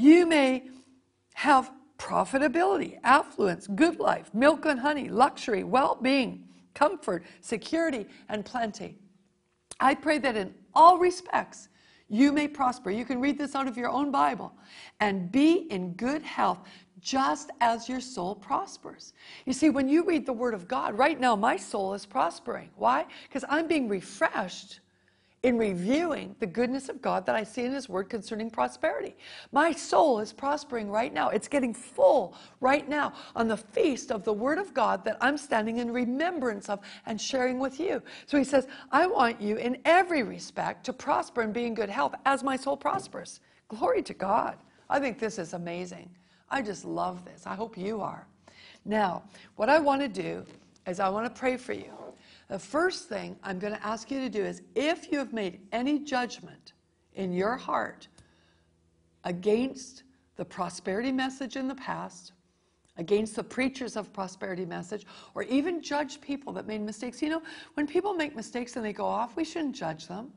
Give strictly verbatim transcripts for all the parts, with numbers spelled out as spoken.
You may have profitability, affluence, good life, milk and honey, luxury, well-being, comfort, security, and plenty. I pray that in all respects you may prosper. You can read this out of your own Bible. And be in good health, just as your soul prospers. You see, when you read the Word of God, right now my soul is prospering. Why? Because I'm being refreshed in reviewing the goodness of God that I see in His Word concerning prosperity. My soul is prospering right now. It's getting full right now on the feast of the Word of God that I'm standing in remembrance of and sharing with you. So He says, I want you in every respect to prosper and be in good health as my soul prospers. Glory to God. I think this is amazing. I just love this. I hope you are. Now, what I want to do is I want to pray for you. The first thing I'm going to ask you to do is, if you have made any judgment in your heart against the prosperity message in the past, against the preachers of prosperity message, or even judge people that made mistakes. You know, when people make mistakes and they go off, we shouldn't judge them.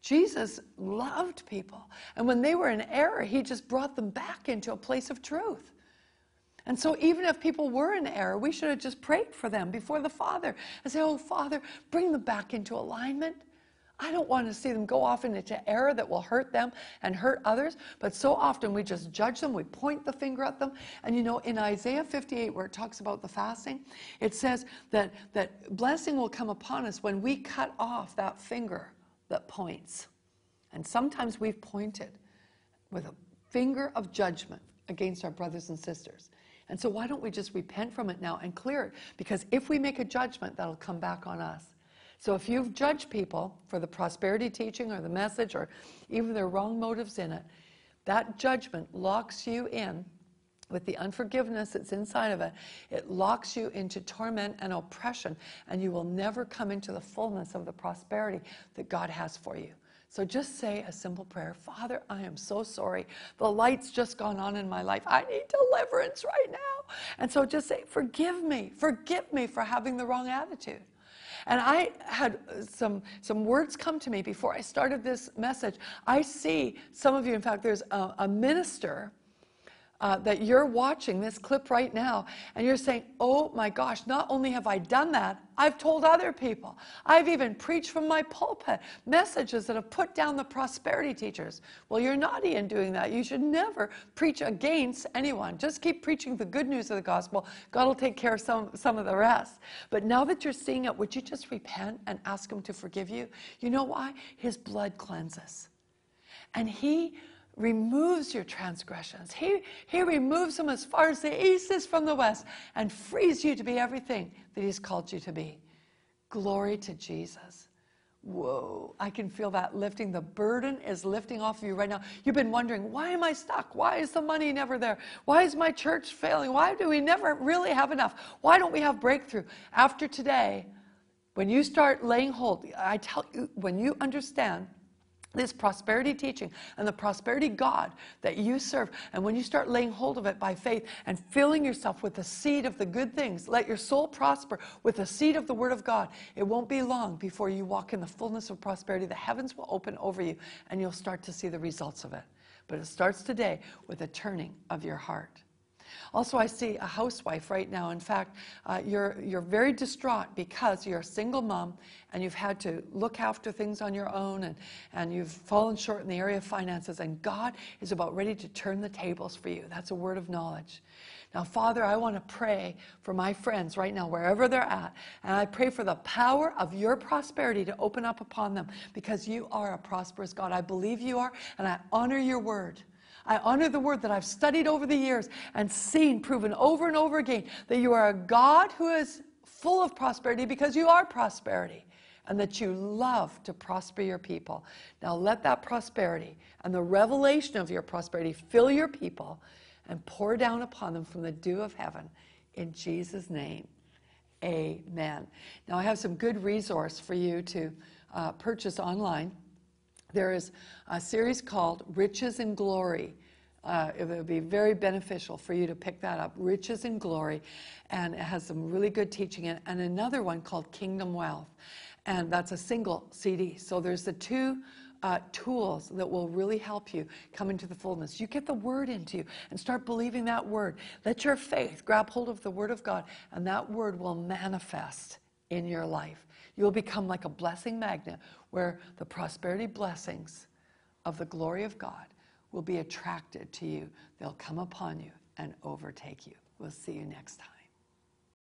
Jesus loved people. And when they were in error, He just brought them back into a place of truth. And so even if people were in error, we should have just prayed for them before the Father and say, oh, Father, bring them back into alignment. I don't want to see them go off into error that will hurt them and hurt others. But so often we just judge them. We point the finger at them. And you know, in Isaiah fifty-eight, where it talks about the fasting, it says that, that blessing will come upon us when we cut off that finger that points. And sometimes we've pointed with a finger of judgment against our brothers and sisters. And so why don't we just repent from it now and clear it? Because if we make a judgment, that'll come back on us. So if you've judged people for the prosperity teaching or the message or even their wrong motives in it, that judgment locks you in with the unforgiveness that's inside of it. It locks you into torment and oppression, and you will never come into the fullness of the prosperity that God has for you. So just say a simple prayer. Father, I am so sorry. The light's just gone on in my life. I need deliverance right now. And so just say, forgive me. Forgive me for having the wrong attitude. And I had some, some words come to me before I started this message. I see some of you, in fact, there's a, a minister Uh, that you're watching this clip right now, and you're saying, oh my gosh, not only have I done that, I've told other people. I've even preached from my pulpit messages that have put down the prosperity teachers. Well, you're naughty in doing that. You should never preach against anyone. Just keep preaching the good news of the gospel. God will take care of some, some of the rest. But now that you're seeing it, would you just repent and ask Him to forgive you? You know why? His blood cleanses. And He removes your transgressions. He, he removes them as far as the east is from the west and frees you to be everything that He's called you to be. Glory to Jesus. Whoa, I can feel that lifting. The burden is lifting off of you right now. You've been wondering, why am I stuck? Why is the money never there? Why is my church failing? Why do we never really have enough? Why don't we have breakthrough? After today, when you start laying hold, I tell you, when you understand this prosperity teaching and the prosperity God that you serve, and when you start laying hold of it by faith and filling yourself with the seed of the good things, let your soul prosper with the seed of the Word of God, it won't be long before you walk in the fullness of prosperity. The heavens will open over you, and you'll start to see the results of it. But it starts today with a turning of your heart. Also, I see a housewife right now. In fact, uh, you're, you're very distraught because you're a single mom and you've had to look after things on your own, and, and you've fallen short in the area of finances, and God is about ready to turn the tables for you. That's a word of knowledge. Now, Father, I want to pray for my friends right now, wherever they're at, and I pray for the power of your prosperity to open up upon them, because you are a prosperous God. I believe you are, and I honor your word. I honor the word that I've studied over the years and seen proven over and over again, that you are a God who is full of prosperity because you are prosperity, and that you love to prosper your people. Now let that prosperity and the revelation of your prosperity fill your people and pour down upon them from the dew of heaven. In Jesus' name, amen. Now I have some good resource for you to uh, purchase online. There is a series called Riches and Glory. Uh, it would be very beneficial for you to pick that up, Riches and Glory, and it has some really good teaching in it, and another one called Kingdom Wealth, and that's a single C D. So there's the two uh, tools that will really help you come into the fullness. You get the word into you and start believing that word. Let your faith grab hold of the word of God, and that word will manifest in your life. You'll become like a blessing magnet, where the prosperity blessings of the glory of God will be attracted to you. They'll come upon you and overtake you. We'll see you next time.